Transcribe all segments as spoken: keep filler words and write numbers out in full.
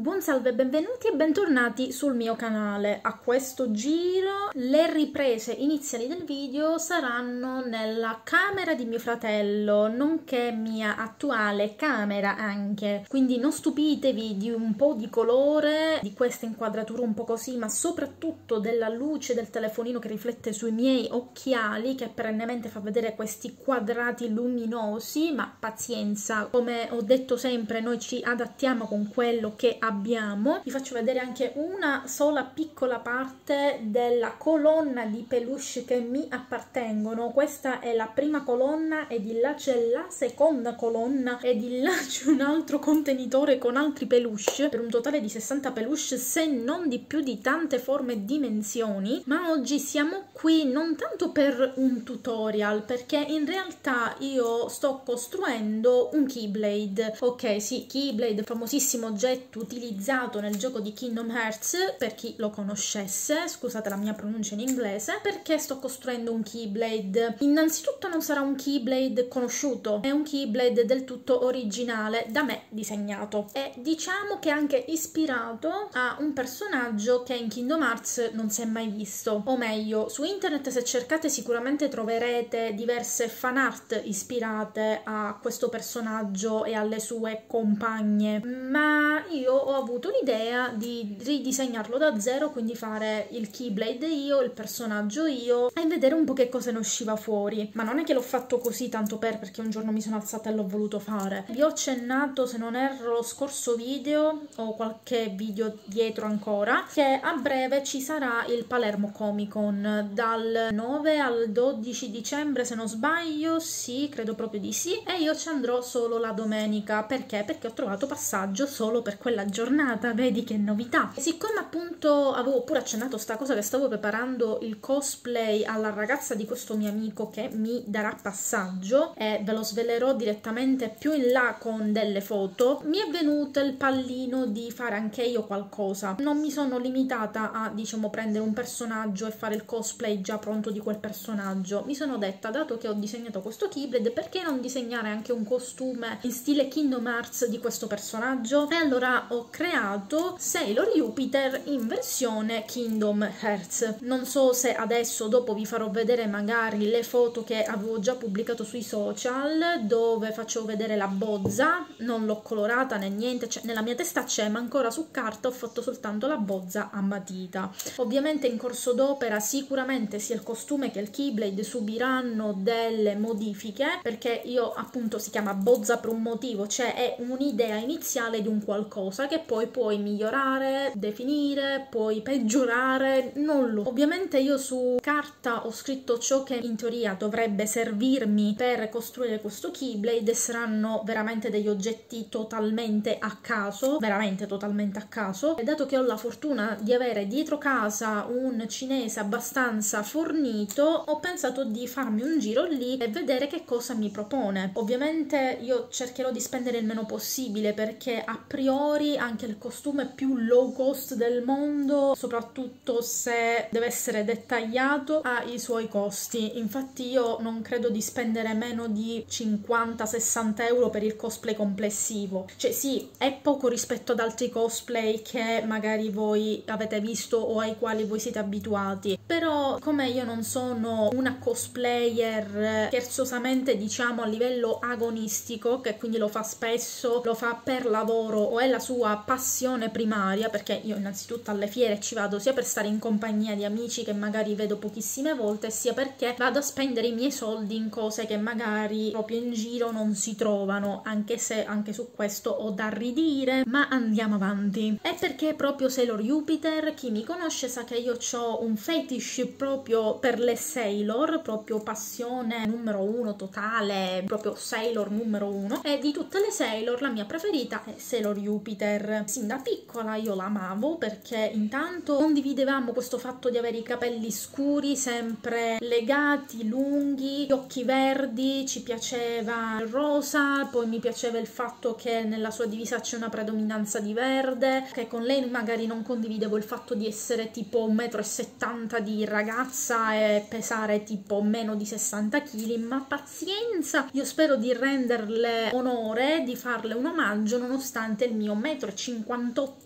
Buon salve, benvenuti e bentornati sul mio canale. A questo giro le riprese iniziali del video saranno nella camera di mio fratello, nonché mia attuale camera anche, quindi non stupitevi di un po' di colore, di questa inquadratura un po' così, ma soprattutto della luce del telefonino che riflette sui miei occhiali, che perennemente fa vedere questi quadrati luminosi. Ma pazienza, come ho detto sempre, noi ci adattiamo con quello che abbiamo. Vi faccio vedere anche una sola piccola parte della colonna di peluche che mi appartengono. Questa è la prima colonna e di là c'è la seconda colonna e di là c'è un altro contenitore con altri peluche, per un totale di sessanta peluche, se non di più, di tante forme e dimensioni. Ma oggi siamo qui non tanto per un tutorial, perché in realtà io sto costruendo un Keyblade. Ok, sì, Keyblade, famosissimo oggetto utilizzato nel gioco di Kingdom Hearts, per chi lo conoscesse, scusate la mia pronuncia in inglese. Perché sto costruendo un Keyblade? Innanzitutto non sarà un Keyblade conosciuto, è un Keyblade del tutto originale, da me disegnato, e diciamo che è anche ispirato a un personaggio che in Kingdom Hearts non si è mai visto, o meglio, su internet se cercate sicuramente troverete diverse fan art ispirate a questo personaggio e alle sue compagne, ma io Io ho avuto l'idea di ridisegnarlo da zero, quindi fare il Keyblade io, il personaggio io, e vedere un po' che cosa ne usciva fuori. Ma non è che l'ho fatto così tanto per, perché un giorno mi sono alzata e l'ho voluto fare. Vi ho accennato, se non erro, lo scorso video o qualche video dietro ancora, che a breve ci sarà il Palermo Comic Con dal nove al dodici dicembre, se non sbaglio. Sì, credo proprio di sì, e io ci andrò solo la domenica. Perché? Perché ho trovato passaggio solo per quella giornata, vedi che novità. E siccome appunto avevo pure accennato sta cosa che stavo preparando il cosplay alla ragazza di questo mio amico che mi darà passaggio, e ve lo svelerò direttamente più in là con delle foto, mi è venuto il pallino di fare anche io qualcosa. Non mi sono limitata a, diciamo, prendere un personaggio e fare il cosplay già pronto di quel personaggio. Mi sono detta, dato che ho disegnato questo Keyblade, perché non disegnare anche un costume in stile Kingdom Hearts di questo personaggio? E allora ho creato Sailor Jupiter in versione Kingdom Hearts. Non so se adesso, dopo, vi farò vedere magari le foto che avevo già pubblicato sui social, dove faccio vedere la bozza. Non l'ho colorata né niente, cioè, nella mia testa c'è, ma ancora su carta ho fatto soltanto la bozza a matita. Ovviamente in corso d'opera sicuramente sia il costume che il Keyblade subiranno delle modifiche, perché io appunto, si chiama bozza per un motivo, cioè è un'idea iniziale di un qualcosa che poi puoi migliorare, definire, puoi peggiorare, non lo. Ovviamente io su carta ho scritto ciò che in teoria dovrebbe servirmi per costruire questo Keyblade, e saranno veramente degli oggetti totalmente a caso, veramente totalmente a caso. E dato che ho la fortuna di avere dietro casa un cinese abbastanza fornito, ho pensato di farmi un giro lì e vedere che cosa mi propone. Ovviamente io cercherò di spendere il meno possibile, perché a priori anche il costume più low cost del mondo, soprattutto se deve essere dettagliato, ha i suoi costi. Infatti io non credo di spendere meno di cinquanta sessanta euro per il cosplay complessivo. Cioè sì, è poco rispetto ad altri cosplay che magari voi avete visto o ai quali voi siete abituati, però come io non sono una cosplayer scherzosamente, diciamo, a livello agonistico, che quindi lo fa spesso, lo fa per lavoro o è la sua passione primaria, perché io innanzitutto alle fiere ci vado sia per stare in compagnia di amici che magari vedo pochissime volte, sia perché vado a spendere i miei soldi in cose che magari proprio in giro non si trovano, anche se anche su questo ho da ridire, ma andiamo avanti. E perché proprio Sailor Jupiter? Chi mi conosce sa che io ho un fetish proprio per le Sailor, proprio passione numero uno totale, proprio Sailor numero uno, e di tutte le Sailor la mia preferita è Sailor Jupiter. Jupiter. Sin da piccola io l'amavo, perché intanto condividevamo questo fatto di avere i capelli scuri, sempre legati, lunghi, gli occhi verdi, ci piaceva il rosa, poi mi piaceva il fatto che nella sua divisa c'è una predominanza di verde, che con lei magari non condividevo il fatto di essere tipo un metro e settanta di ragazza e pesare tipo meno di sessanta chili, ma pazienza, io spero di renderle onore, di farle un omaggio nonostante il mio metro uno virgola cinquantotto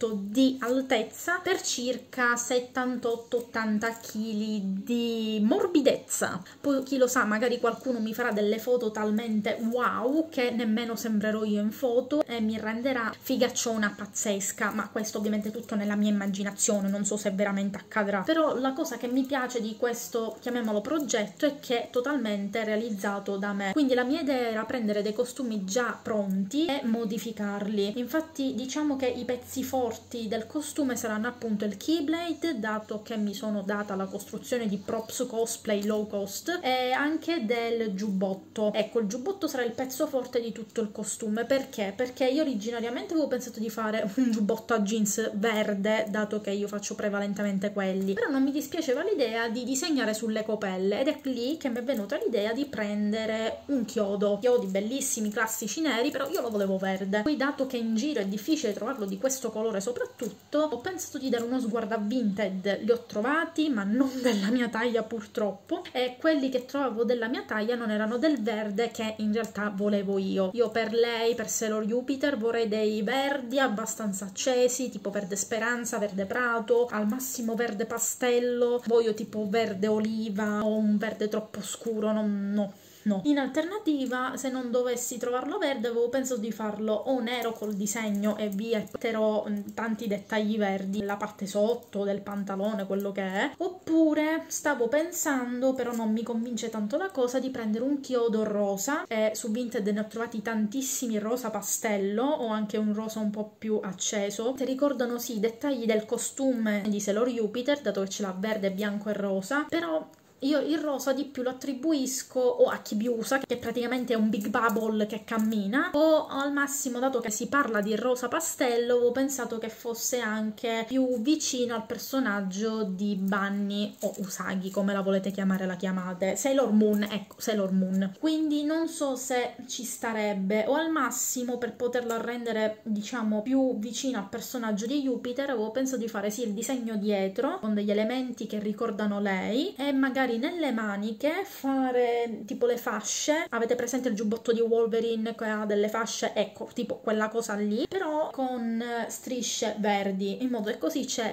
metri di altezza per circa settantotto ottanta chili di morbidezza. Poi chi lo sa, magari qualcuno mi farà delle foto talmente wow che nemmeno sembrerò io in foto e mi renderà figacciona pazzesca, ma questo ovviamente è tutto nella mia immaginazione, non so se veramente accadrà. Però la cosa che mi piace di questo, chiamiamolo progetto, è che è totalmente realizzato da me, quindi la mia idea era prendere dei costumi già pronti e modificarli. Infatti diciamo che i pezzi forti del costume saranno appunto il keyblade, dato che mi sono data la costruzione di props cosplay low cost, e anche del giubbotto. Ecco, il giubbotto sarà il pezzo forte di tutto il costume. Perché? Perché io originariamente avevo pensato di fare un giubbotto a jeans verde, dato che io faccio prevalentemente quelli, però non mi dispiaceva l'idea di disegnare sulle copelle, ed è lì che mi è venuta l'idea di prendere un chiodo, chiodi bellissimi classici neri, però io lo volevo verde. Poi, dato che in giro è difficile trovarlo di questo colore soprattutto, ho pensato di dare uno sguardo a Vinted. Li ho trovati, ma non della mia taglia purtroppo, e quelli che trovavo della mia taglia non erano del verde che in realtà volevo io. Io per lei, per Sailor Jupiter, vorrei dei verdi abbastanza accesi, tipo verde speranza, verde prato, al massimo verde pastello. Voglio tipo verde oliva o un verde troppo scuro, non, no. No. In alternativa, se non dovessi trovarlo verde, avevo pensato di farlo o nero col disegno e via, e metterò tanti dettagli verdi nella parte sotto del pantalone, quello che è, oppure stavo pensando, però non mi convince tanto la cosa, di prendere un chiodo rosa, e su Vinted ne ho trovati tantissimi rosa pastello o anche un rosa un po' più acceso, che ricordano sì i dettagli del costume di Sailor Jupiter, dato che ce l'ha verde, bianco e rosa. Però io il rosa di più lo attribuisco o a Chibiusa, che praticamente è un big bubble che cammina, o al massimo, dato che si parla di rosa pastello, ho pensato che fosse anche più vicino al personaggio di Bunny o Usagi, come la volete chiamare la chiamate, Sailor Moon, ecco, Sailor Moon. Quindi non so se ci starebbe, o al massimo, per poterlo rendere diciamo più vicino al personaggio di Jupiter, avevo pensato di fare sì il disegno dietro con degli elementi che ricordano lei, e magari nelle maniche fare tipo le fasce. Avete presente il giubbotto di Wolverine che ha delle fasce? Ecco, tipo quella cosa lì, però con strisce verdi, in modo che così c'è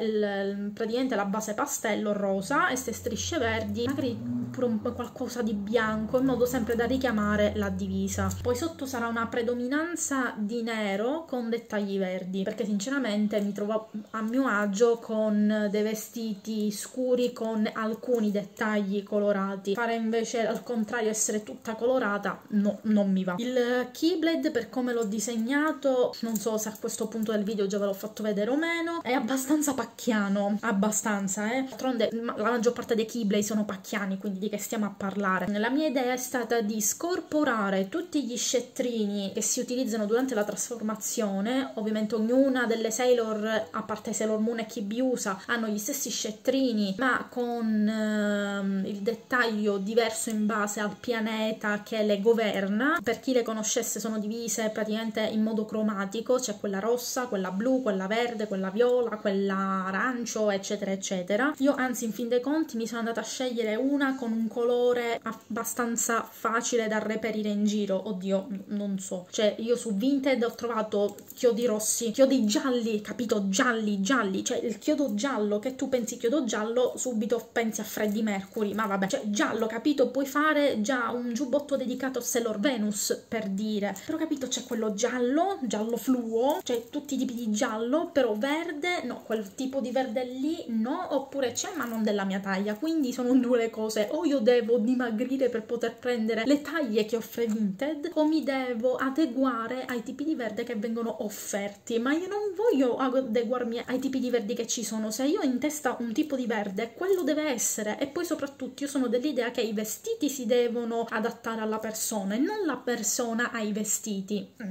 praticamente la base pastello rosa e queste strisce verdi, magari pure un po' qualcosa di bianco, in modo sempre da richiamare la divisa. Poi sotto sarà una predominanza di nero con dettagli verdi, perché sinceramente mi trovo a mio agio con dei vestiti scuri con alcuni dettagli colorati. Fare invece al contrario, essere tutta colorata, no, non mi va. Il keyblade, per come l'ho disegnato, non so se a questo punto del video già ve l'ho fatto vedere o meno, è abbastanza pacchiano, abbastanza eh d'altronde la maggior parte dei keyblade sono pacchiani, quindi di che stiamo a parlare. La mia idea è stata di scorporare tutti gli scettrini che si utilizzano durante la trasformazione. Ovviamente ognuna delle Sailor, a parte Sailor Moon e Chibiusa, hanno gli stessi scettrini, ma con ehm, il dettaglio diverso in base al pianeta che le governa. Per chi le conoscesse, sono divise praticamente in modo cromatico, c'è quella rossa, quella blu, quella verde, quella viola, quella arancio, eccetera eccetera. Io anzi, in fin dei conti, mi sono andata a scegliere una con un colore abbastanza facile da reperire in giro. Oddio, non so, cioè io su Vinted ho trovato chiodi rossi, chiodi gialli, capito, gialli gialli, cioè il chiodo giallo, che tu pensi chiodo giallo, subito pensi a Freddie Mercury, ma vabbè, cioè giallo, capito? Puoi fare già un giubbotto dedicato a Sailor Venus, per dire, però capito, c'è quello giallo, giallo fluo, cioè tutti i tipi di giallo, però verde no, quel tipo di verde lì no, oppure c'è ma non della mia taglia. Quindi sono due le cose: o io devo dimagrire per poter prendere le taglie che offre Vinted, o mi devo adeguare ai tipi di verde che vengono offerti. Ma io non voglio adeguarmi ai tipi di verdi che ci sono. Se io ho in testa un tipo di verde, quello deve essere. E poi soprattutto Soprattutto io sono dell'idea che i vestiti si devono adattare alla persona e non la persona ai vestiti. Mm.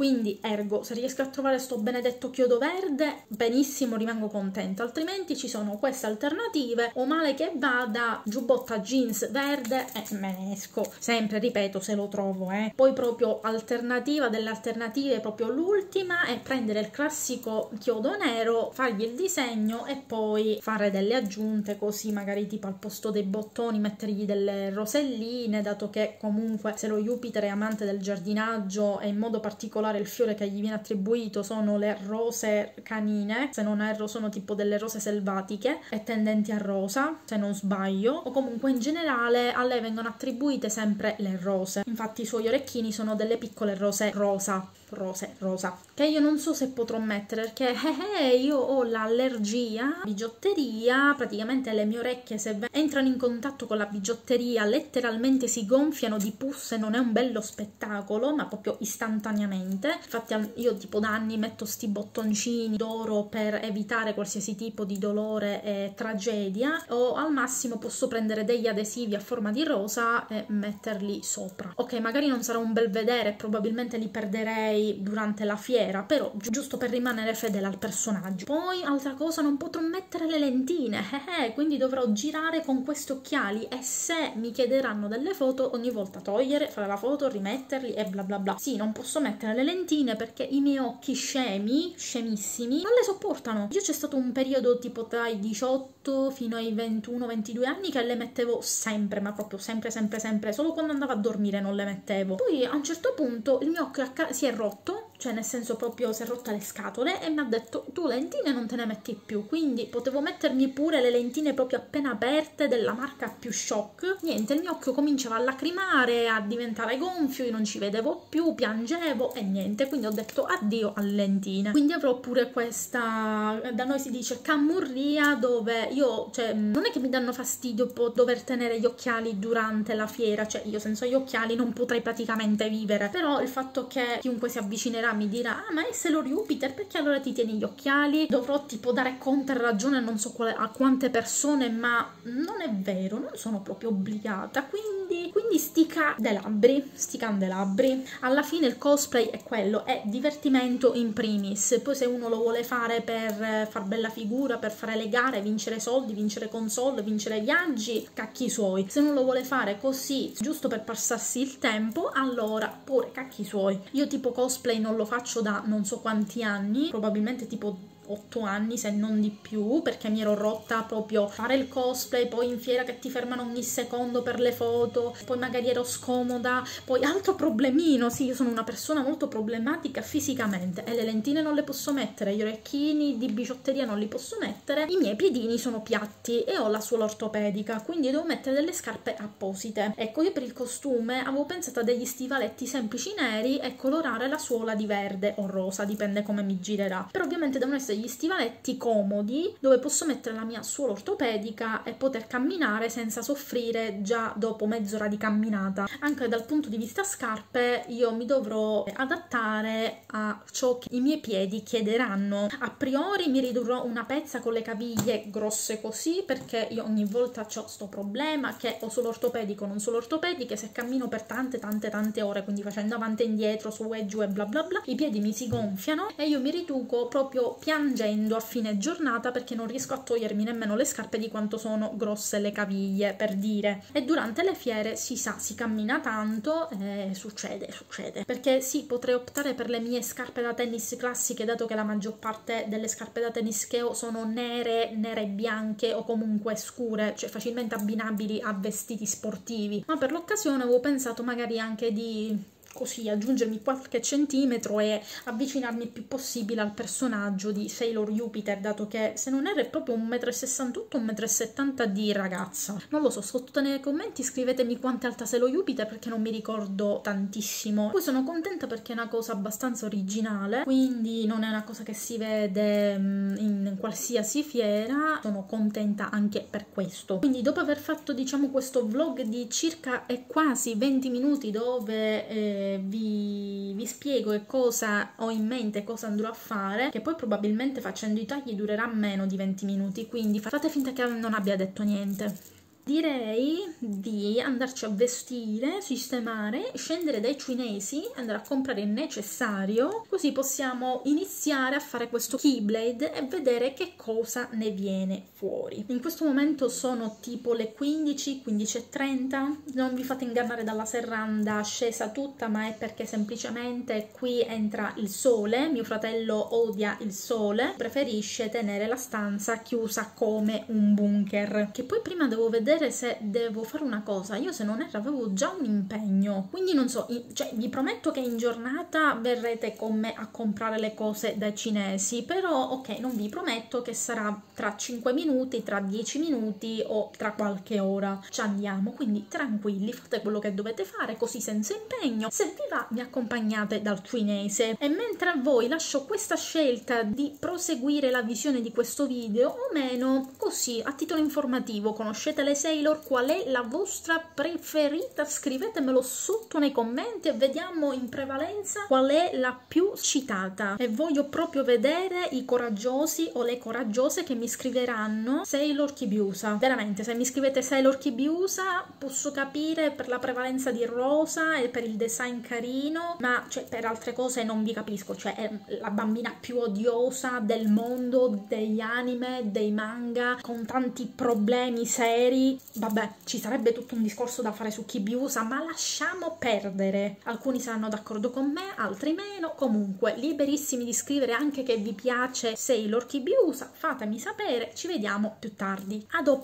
Quindi, ergo, se riesco a trovare sto benedetto chiodo verde, benissimo, rimango contenta. Altrimenti ci sono queste alternative, o male che vada, giubbotta jeans verde, e eh, me ne esco. Sempre, ripeto, se lo trovo, eh. Poi proprio alternativa delle alternative, proprio l'ultima, è prendere il classico chiodo nero, fargli il disegno e poi fare delle aggiunte, così magari tipo al posto dei bottoni mettergli delle roselline, dato che comunque se lo Jupiter è amante del giardinaggio e in modo particolare particolare il fiore che gli viene attribuito sono le rose canine, se non erro sono tipo delle rose selvatiche e tendenti a rosa, se non sbaglio, o comunque in generale a lei vengono attribuite sempre le rose. Infatti i suoi orecchini sono delle piccole rose rosa. Rose, rosa, che io non so se potrò mettere perché eh, eh, io ho l'allergia bigiotteria, praticamente le mie orecchie se entrano in contatto con la bigiotteria letteralmente si gonfiano di pus e non è un bello spettacolo, ma proprio istantaneamente. Infatti io tipo da anni metto sti bottoncini d'oro per evitare qualsiasi tipo di dolore e tragedia, o al massimo posso prendere degli adesivi a forma di rosa e metterli sopra. Ok, magari non sarà un bel vedere, probabilmente li perderei durante la fiera, però giusto per rimanere fedele al personaggio. Poi altra cosa, non potrò mettere le lentine, eh eh, quindi dovrò girare con questi occhiali e se mi chiederanno delle foto ogni volta togliere, fare la foto, rimetterli e bla bla bla. Sì, non posso mettere le lentine perché i miei occhi scemi, scemissimi, non le sopportano. Io c'è stato un periodo tipo tra i diciotto fino ai ventuno ventidue anni che le mettevo sempre, ma proprio sempre sempre sempre, solo quando andavo a dormire non le mettevo. Poi a un certo punto il mio occhio si è rotto, cioè nel senso proprio si è rotta le scatole, e mi ha detto tu lentine non te ne metti più, quindi potevo mettermi pure le lentine proprio appena aperte della marca più shock. Niente, il mio occhio cominciava a lacrimare, a diventare gonfio, io non ci vedevo più, piangevo e niente, quindi ho detto addio alle lentine. Quindi avrò pure questa, da noi si dice camurria, dove io, cioè non è che mi danno fastidio dover tenere gli occhiali durante la fiera, cioè io senza gli occhiali non potrei praticamente vivere, però il fatto che chiunque si avvicinerà mi dirà ah ma è Sailor Jupiter, perché allora ti tieni gli occhiali? Dovrò tipo dare conto e ragione non so quale, a quante persone, ma non è vero, non sono proprio obbligata, quindi quindi sti candelabri, sti candelabri. Alla fine il cosplay è quello, è divertimento in primis, poi se uno lo vuole fare per far bella figura, per fare le gare, vincere soldi, vincere console, vincere viaggi, cacchi suoi. Se uno lo vuole fare così giusto per passarsi il tempo, allora pure cacchi suoi. Io tipo cosplay non lo lo faccio da non so quanti anni, probabilmente tipo otto anni se non di più, perché mi ero rotta proprio fare il cosplay, poi in fiera che ti fermano ogni secondo per le foto, poi magari ero scomoda, poi altro problemino. Sì, io sono una persona molto problematica fisicamente e le lentine non le posso mettere, gli orecchini di bigiotteria non li posso mettere, i miei piedini sono piatti e ho la suola ortopedica, quindi devo mettere delle scarpe apposite. Ecco, io per il costume avevo pensato a degli stivaletti semplici neri e colorare la suola di verde o rosa, dipende come mi girerà, però ovviamente devono essere gli stivaletti comodi dove posso mettere la mia suola ortopedica e poter camminare senza soffrire già dopo mezz'ora di camminata. Anche dal punto di vista scarpe io mi dovrò adattare a ciò che i miei piedi chiederanno. A priori mi ridurrò una pezza con le caviglie grosse così, perché io ogni volta ho sto problema che o solo ortopedico non solo ortopediche, se cammino per tante tante tante ore, quindi facendo avanti e indietro, su e giù e bla bla bla, i piedi mi si gonfiano e io mi riduco proprio pian a fine giornata, perché non riesco a togliermi nemmeno le scarpe di quanto sono grosse le caviglie, per dire. E durante le fiere si sa, si cammina tanto e succede, succede. Perché sì, potrei optare per le mie scarpe da tennis classiche, dato che la maggior parte delle scarpe da tennis che ho sono nere, nere bianche o comunque scure, cioè facilmente abbinabili a vestiti sportivi, ma per l'occasione avevo pensato magari anche di così aggiungermi qualche centimetro e avvicinarmi il più possibile al personaggio di Sailor Jupiter, dato che se non erro è proprio un metro e sessantotto, un metro e settanta di ragazza. Non lo so, sotto nei commenti scrivetemi quanto è alta Sailor Jupiter, perché non mi ricordo tantissimo. Poi sono contenta perché è una cosa abbastanza originale, quindi non è una cosa che si vede in qualsiasi fiera, sono contenta anche per questo. Quindi dopo aver fatto diciamo questo vlog di circa e quasi venti minuti dove eh, Vi, vi spiego che cosa ho in mente, cosa andrò a fare, che poi probabilmente facendo i tagli durerà meno di venti minuti, quindi fate finta che non abbia detto niente. Direi di andarci a vestire, sistemare, scendere dai cinesi, andare a comprare il necessario, così possiamo iniziare a fare questo keyblade e vedere che cosa ne viene fuori. In questo momento sono tipo le quindici, quindici e trenta, non vi fate ingannare dalla serranda scesa tutta, ma è perché semplicemente qui entra il sole, mio fratello odia il sole, preferisce tenere la stanza chiusa come un bunker. Che poi prima devo vedere vedere se devo fare una cosa. Io, se non erro, avevo già un impegno, quindi non so, cioè vi prometto che in giornata verrete con me a comprare le cose dai cinesi, però ok, non vi prometto che sarà tra cinque minuti, tra dieci minuti o tra qualche ora ci andiamo, quindi tranquilli, fate quello che dovete fare, così senza impegno. Se vi va mi accompagnate dal cinese, e mentre a voi lascio questa scelta di proseguire la visione di questo video o meno, così a titolo informativo. Conoscete le Sailor? Qual è la vostra preferita? Scrivetemelo sotto nei commenti e vediamo in prevalenza qual è la più citata, e voglio proprio vedere i coraggiosi o le coraggiose che mi scriveranno Sailor Chibiusa. Veramente, se mi scrivete Sailor Chibiusa posso capire per la prevalenza di rosa e per il design carino, ma cioè per altre cose non vi capisco, cioè è la bambina più odiosa del mondo degli anime, dei manga, con tanti problemi seri. Vabbè, ci sarebbe tutto un discorso da fare su Chibiusa, ma lasciamo perdere. Alcuni saranno d'accordo con me, altri meno. Comunque liberissimi di scrivere anche che vi piace Sailor Chibiusa, fatemi sapere, ci vediamo più tardi. A dopo.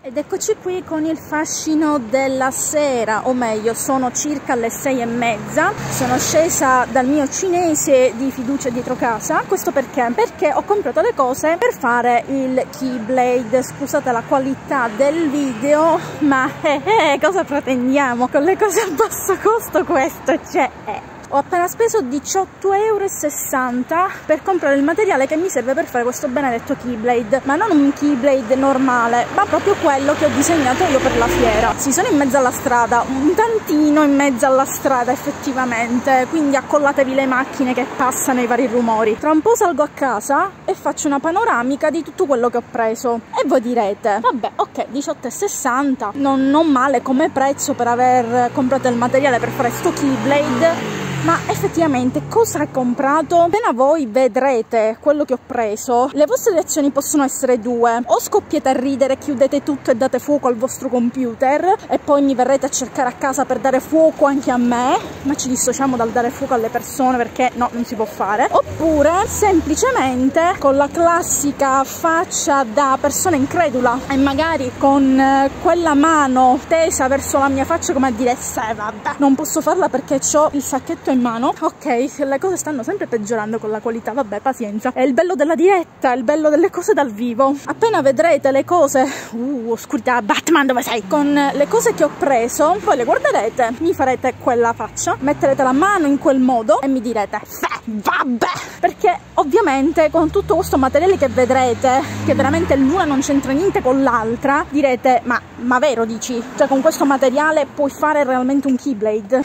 Ed eccoci qui con il fascino della sera, o meglio sono circa le sei e mezza, sono scesa dal mio cinese di fiducia dietro casa. Questo perché? Perché ho comprato le cose per fare il Keyblade. Scusate la qualità del video, ma eh, eh, cosa pretendiamo? Con le cose a basso costo questo c'è. Eh. Ho appena speso diciotto e sessanta euro per comprare il materiale che mi serve per fare questo benedetto Keyblade, ma non un Keyblade normale, ma proprio quello che ho disegnato io per la fiera. Sì, sono in mezzo alla strada, un tantino in mezzo alla strada effettivamente, quindi accollatevi le macchine che passano, i vari rumori. Tra un po' salgo a casa e faccio una panoramica di tutto quello che ho preso, e voi direte vabbè ok, diciotto e sessanta, non, non male come prezzo per aver comprato il materiale per fare sto Keyblade. Ma effettivamente cosa ho comprato? Appena voi vedrete quello che ho preso, le vostre reazioni possono essere due: o scoppiate a ridere, chiudete tutto e date fuoco al vostro computer, e poi mi verrete a cercare a casa per dare fuoco anche a me, ma ci dissociamo dal dare fuoco alle persone perché no, non si può fare. Oppure semplicemente con la classica faccia da persona incredula, e magari con quella mano tesa verso la mia faccia come a dire se vabbè, non posso farla perché ho il sacchetto in mano. Ok, le cose stanno sempre peggiorando con la qualità, vabbè, pazienza, è il bello della diretta, è il bello delle cose dal vivo. Appena vedrete le cose, uh, oscurità, Batman dove sei, con le cose che ho preso, poi le guarderete, mi farete quella faccia, metterete la mano in quel modo e mi direte beh, vabbè, perché ovviamente con tutto questo materiale che vedrete, che veramente l'una non c'entra niente con l'altra, direte ma, ma vero dici? Cioè con questo materiale puoi fare realmente un Keyblade?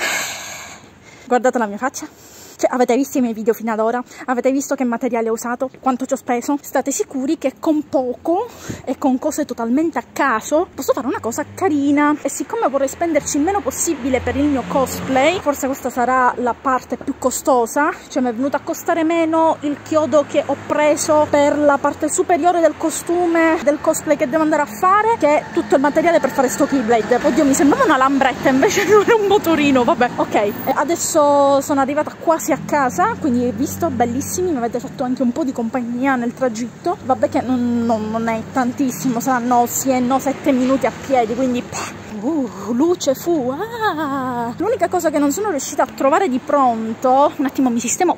Guardate la mia faccia. Cioè, avete visto i miei video fino ad ora? Avete visto che materiale ho usato? Quanto ci ho speso? State sicuri che con poco e con cose totalmente a caso posso fare una cosa carina, e siccome vorrei spenderci il meno possibile per il mio cosplay, forse questa sarà la parte più costosa, cioè mi è venuto a costare meno il chiodo che ho preso per la parte superiore del costume, del cosplay che devo andare a fare, che tutto il materiale per fare sto Keyblade. Oddio, mi sembrava una lambretta, invece non era un motorino, vabbè. Ok, e adesso sono arrivata quasi a casa, quindi visto, bellissimi, mi avete fatto anche un po' di compagnia nel tragitto, vabbè che non, non, non è tantissimo, saranno sì e no sette minuti a piedi, quindi pah. Uh, luce fu, ah. L'unica cosa che non sono riuscita a trovare di pronto, un attimo mi sistemo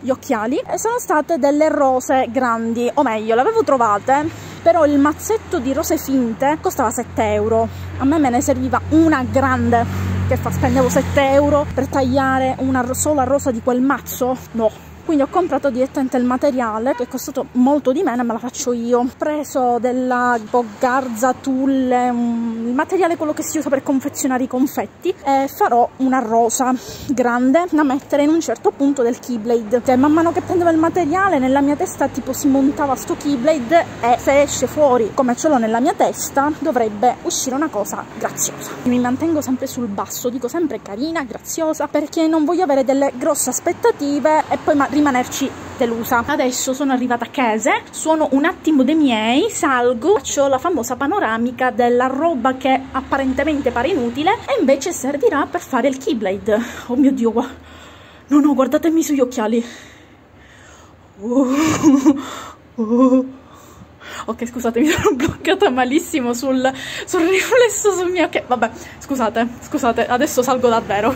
gli occhiali, sono state delle rose grandi, o meglio le avevo trovate, però il mazzetto di rose finte costava sette euro, a me me ne serviva una grande, che fa, spendevo sette euro per tagliare una sola rosa di quel mazzo? No. Quindi ho comprato direttamente il materiale che è costato molto di meno, me la faccio io. Ho preso della garza, tulle, um, il materiale quello che si usa per confezionare i confetti, e farò una rosa grande da mettere in un certo punto del Keyblade. Cioè, man mano che prendevo il materiale nella mia testa tipo si montava sto Keyblade, e se esce fuori come ce l'ho nella mia testa dovrebbe uscire una cosa graziosa. Mi mantengo sempre sul basso, dico sempre carina, graziosa, perché non voglio avere delle grosse aspettative e poi ma rimanerci delusa. Adesso sono arrivata a casa, sono un attimo dei miei, salgo, faccio la famosa panoramica della roba che apparentemente pare inutile e invece servirà per fare il Keyblade. Oh mio Dio, no no, guardatemi sugli occhiali. Oh, oh, Ok, scusate, mi sono bloccata malissimo sul, sul riflesso sul mio... Ok, vabbè, scusate, scusate, adesso salgo davvero.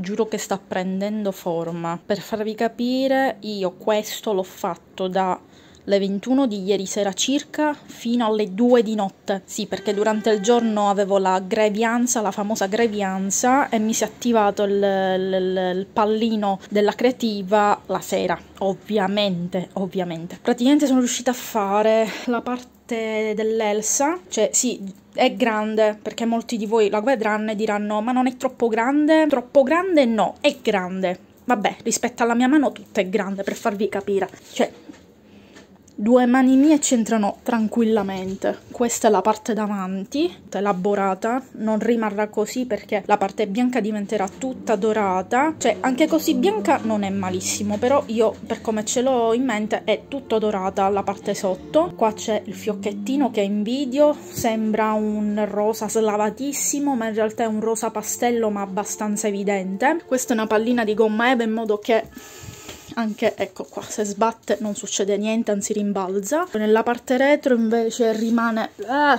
Giuro che sta prendendo forma. Per farvi capire, io questo l'ho fatto dalle ventuno di ieri sera circa fino alle due di notte. Sì, perché durante il giorno avevo la grevianza, la famosa grevianza, e mi si è attivato il, il, il pallino della creativa la sera. Ovviamente, ovviamente. Praticamente sono riuscita a fare la parte dell'Elsa, cioè sì, è grande, perché molti di voi la vedranno e diranno ma non è troppo grande? Troppo grande? No, è grande. Vabbè, rispetto alla mia mano tutto è grande, per farvi capire, cioè due mani mie c'entrano tranquillamente. Questa è la parte davanti, elaborata, non rimarrà così perché la parte bianca diventerà tutta dorata, cioè anche così bianca non è malissimo, però io per come ce l'ho in mente è tutto dorata la parte sotto. Qua c'è il fiocchettino che in video sembra un rosa slavatissimo, ma in realtà è un rosa pastello, ma abbastanza evidente. Questa è una pallina di gomma eva, in modo che anche, ecco qua, se sbatte non succede niente, anzi rimbalza. Nella parte retro invece rimane eh,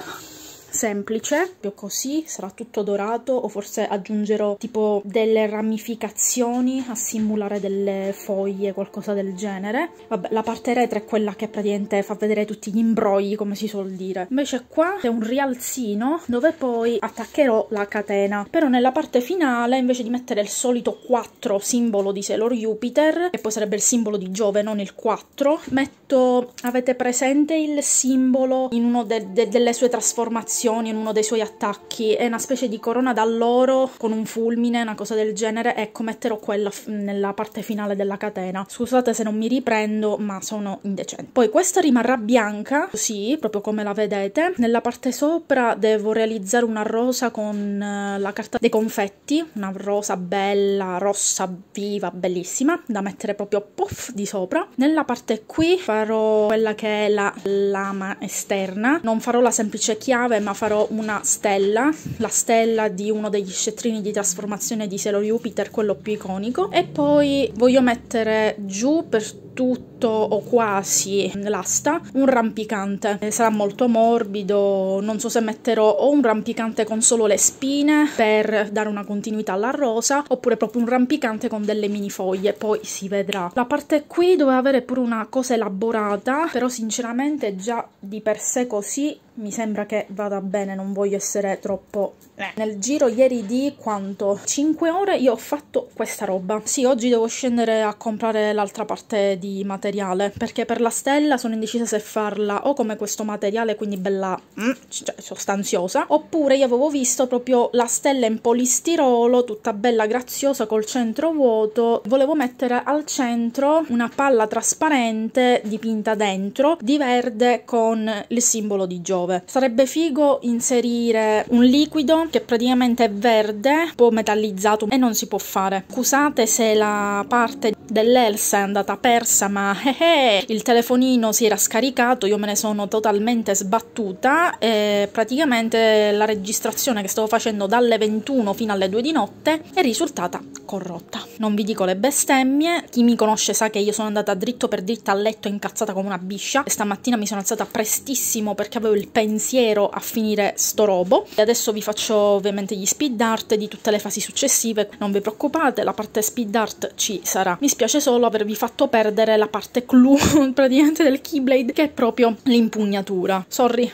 semplice, più così, sarà tutto dorato, o forse aggiungerò tipo delle ramificazioni a simulare delle foglie, qualcosa del genere. Vabbè, la parte retro è quella che praticamente fa vedere tutti gli imbrogli, come si suol dire. Invece qua c'è un rialzino dove poi attaccherò la catena, però nella parte finale invece di mettere il solito quattro simbolo di Sailor Jupiter, che poi sarebbe il simbolo di Giove, non il quattro, metto, avete presente il simbolo in una de de delle sue trasformazioni, in uno dei suoi attacchi, è una specie di corona d'alloro con un fulmine, una cosa del genere. Ecco, metterò quella nella parte finale della catena. Scusate se non mi riprendo, ma sono indecente. Poi questa rimarrà bianca, così, proprio come la vedete. Nella parte sopra devo realizzare una rosa con la carta dei confetti, una rosa bella, rossa, viva, bellissima, da mettere proprio puff di sopra. Nella parte qui farò quella che è la lama esterna, non farò la semplice chiave, ma farò una stella, la stella di uno degli scettrini di trasformazione di Sailor Jupiter, quello più iconico. E poi voglio mettere giù per tutto o quasi l'asta un rampicante, sarà molto morbido, non so se metterò o un rampicante con solo le spine per dare una continuità alla rosa, oppure proprio un rampicante con delle mini foglie, poi si vedrà. La parte qui doveva avere pure una cosa elaborata, però sinceramente già di per sé così mi sembra che vada bene, non voglio essere troppo... Eh. Nel giro ieri di quanto? cinque ore io ho fatto questa roba. Sì, oggi devo scendere a comprare l'altra parte di materiale, perché per la stella sono indecisa se farla o come questo materiale, quindi bella mm, cioè, sostanziosa, oppure io avevo visto proprio la stella in polistirolo, tutta bella graziosa col centro vuoto. Volevo mettere al centro una palla trasparente dipinta dentro di verde con il simbolo di Giove. Sarebbe figo inserire un liquido che praticamente è verde, un po' metallizzato, e non si può fare. Scusate se la parte dell'Elsa è andata persa, ma eh eh, il telefonino si era scaricato, io me ne sono totalmente sbattuta e praticamente la registrazione che stavo facendo dalle ventuno fino alle due di notte è risultata corrotta. Non vi dico le bestemmie, chi mi conosce sa che io sono andata dritto per dritto a letto incazzata come una biscia, e stamattina mi sono alzata prestissimo perché avevo il pensiero a finire sto robo. E adesso vi faccio ovviamente gli speed art di tutte le fasi successive, non vi preoccupate, la parte speed art ci sarà. Mi spiace solo avervi fatto perdere la parte clou praticamente del Keyblade, che è proprio l'impugnatura, sorry.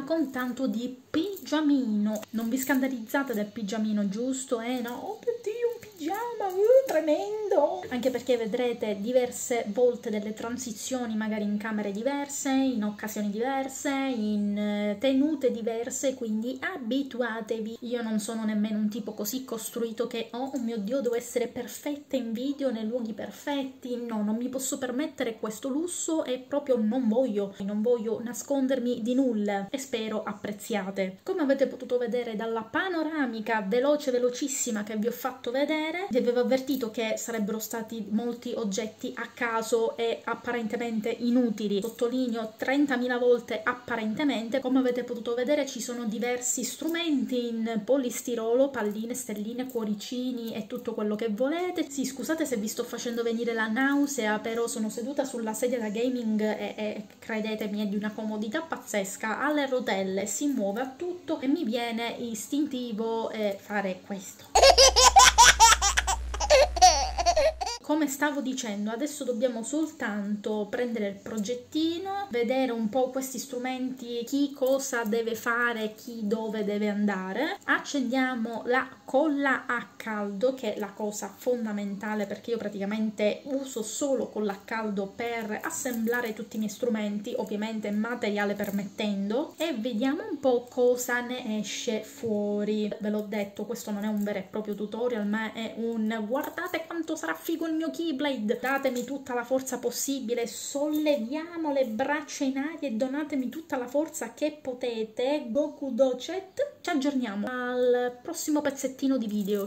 ma con tanto di pigiamino. Non vi scandalizzate del pigiamino, giusto? Eh no? Oh mio Dio, un pigiama, uh, tremendo! Anche perché vedrete diverse volte delle transizioni, magari in camere diverse, in occasioni diverse, in tenute diverse, quindi abituatevi. Io non sono nemmeno un tipo così costruito che, oh mio Dio, devo essere perfetta in video, nei luoghi perfetti. No, non mi posso permettere questo lusso e proprio non voglio, non voglio nascondermi di nulla, e spero apprezziate. Come avete potuto vedere dalla panoramica veloce velocissima che vi ho fatto vedere, vi avevo avvertito che sarebbero stati molti oggetti a caso e apparentemente inutili. Sottolineo trentamila volte apparentemente. Come avete potuto vedere ci sono diversi strumenti in polistirolo, palline, stelline, cuoricini e tutto quello che volete. Sì, scusate se vi sto facendo venire la nausea, però sono seduta sulla sedia da gaming e, e credetemi è di una comodità pazzesca, alle rotelle, si muove a tutto e mi viene istintivo eh, fare questo. Come stavo dicendo, adesso dobbiamo soltanto prendere il progettino, vedere un po' questi strumenti, chi cosa deve fare, chi dove deve andare. Accendiamo la colla a caldo, che è la cosa fondamentale, perché io praticamente uso solo colla a caldo per assemblare tutti i miei strumenti, ovviamente materiale permettendo, e vediamo un po' cosa ne esce fuori. Ve l'ho detto, questo non è un vero e proprio tutorial, ma è un guardate quanto sarà figo il mio Keyblade, datemi tutta la forza possibile, solleviamo le braccia in aria e donatemi tutta la forza che potete. Goku Docet. Ci aggiorniamo al prossimo pezzettino di video.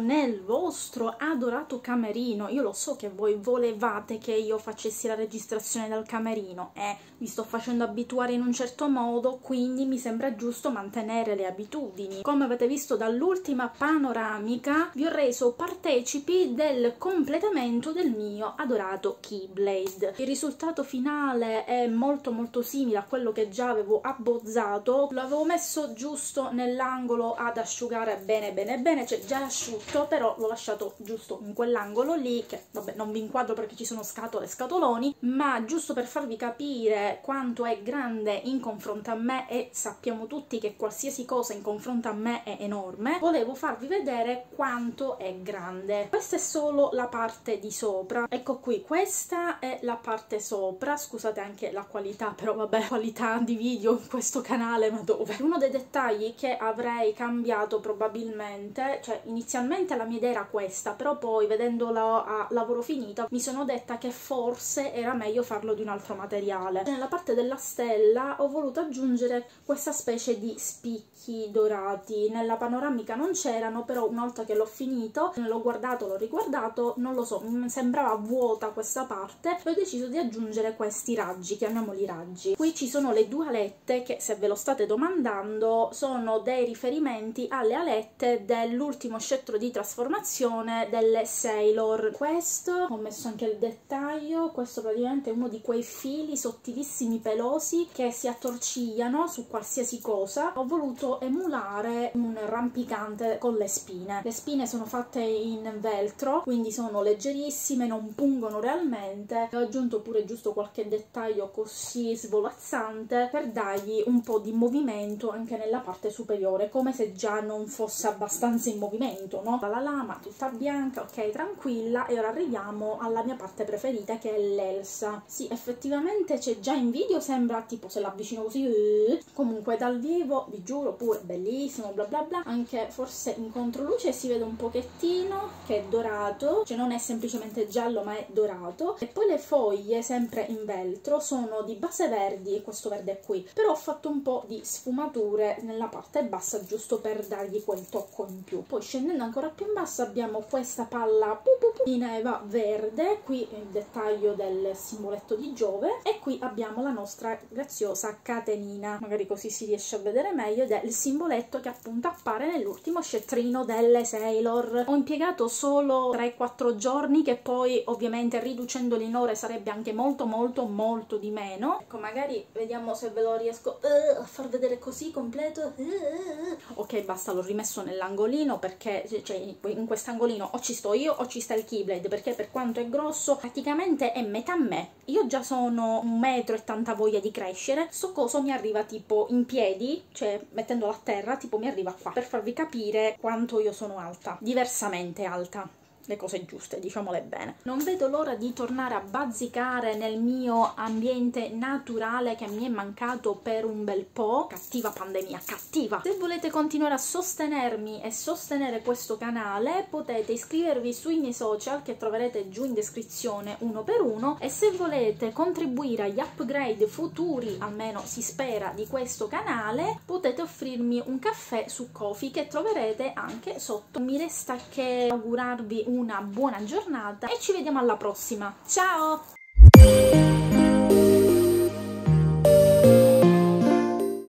Nel vostro adorato camerino. Io lo so che voi volevate che io facessi la registrazione dal camerino, eh, vi sto facendo abituare in un certo modo, quindi mi sembra giusto mantenere le abitudini. Come avete visto dall'ultima panoramica, vi ho reso partecipi del completamento del mio adorato Keyblade. Il risultato finale è molto molto simile a quello che già avevo abbozzato, l'avevo messo giusto nell'angolo ad asciugare bene bene bene, cioè già asciutto, però l'ho lasciato giusto in quell'angolo lì, che vabbè non vi inquadro perché ci sono scatole e scatoloni, ma giusto per farvi capire quanto è grande in confronto a me, e sappiamo tutti che qualsiasi cosa in confronto a me è enorme, volevo farvi vedere quanto è grande. Questa è solo la parte di sopra, ecco qui, questa è la parte sopra, scusate anche la qualità, però vabbè, qualità di video in questo canale, ma dove? Uno dei dettagli che avrei cambiato probabilmente, cioè inizialmente la mia idea era questa, però poi vedendola a lavoro finita mi sono detta che forse era meglio farlo di un altro materiale. Nella parte della stella ho voluto aggiungere questa specie di spicchi dorati, nella panoramica non c'erano, però una volta che l'ho finito, l'ho guardato, l'ho riguardato, non lo so, mi sembrava vuota questa parte e ho deciso di aggiungere questi raggi, chiamiamoli raggi. Qui ci sono le due alette che, se ve lo state domandando, sono dei riferimenti alle alette dell'ultimo scettro di trasformazione delle Sailor. Questo ho messo anche il dettaglio, questo praticamente è uno di quei fili sottilissimi pelosi che si attorcigliano su qualsiasi cosa. Ho voluto emulare un rampicante con le spine. Le spine sono fatte in velcro, quindi sono leggerissime, non pungono realmente. Ho aggiunto pure giusto qualche dettaglio così svolazzante per dargli un po' di movimento anche nella parte superiore, come se già non fosse abbastanza in movimento, no? fa la lama, tutta bianca, ok, tranquilla. E ora arriviamo alla mia parte preferita, che è l'Elsa. Sì, effettivamente c'è già in video, sembra tipo, se l'avvicino così, uh, comunque dal vivo, vi giuro, pure bellissimo, bla bla bla. Anche forse in controluce si vede un pochettino che è dorato, cioè non è semplicemente giallo ma è dorato. E poi le foglie, sempre in veltro, sono di base verdi, questo verde qui, però ho fatto un po' di sfumature nella parte bassa giusto per dargli quel tocco in più. Poi scendendo ancora più in basso abbiamo questa palla pu pu pu di neva verde, qui il dettaglio del simboletto di Giove, e qui abbiamo la nostra graziosa catenina, magari così si riesce a vedere meglio, ed è il simboletto che appunto appare nell'ultimo scetrino delle Sailor. Ho impiegato solo tre quattro giorni, che poi ovviamente riducendoli in ore sarebbe anche molto molto molto di meno. Ecco, magari vediamo se ve lo riesco uh, a far vedere così completo. uh, uh, uh. Ok, basta, l'ho rimesso nell'angolino perché, cioè, in quest'angolino o ci sto io o ci sta il Keyblade, perché per quanto è grosso praticamente è metà me. Io già sono un metro e tanta voglia di crescere, sto coso mi arriva tipo in piedi, cioè mettendolo a terra tipo mi arriva qua, per farvi capire quanto io sono alta, diversamente alta, le cose giuste, diciamole bene. Non vedo l'ora di tornare a bazzicare nel mio ambiente naturale che mi è mancato per un bel po'. Cattiva pandemia, cattiva! Se volete continuare a sostenermi e sostenere questo canale, potete iscrivervi sui miei social che troverete giù in descrizione uno per uno, e se volete contribuire agli upgrade futuri, almeno si spera, di questo canale, potete offrirmi un caffè su Ko-fi che troverete anche sotto. Mi resta che augurarvi un una buona giornata e ci vediamo alla prossima. Ciao!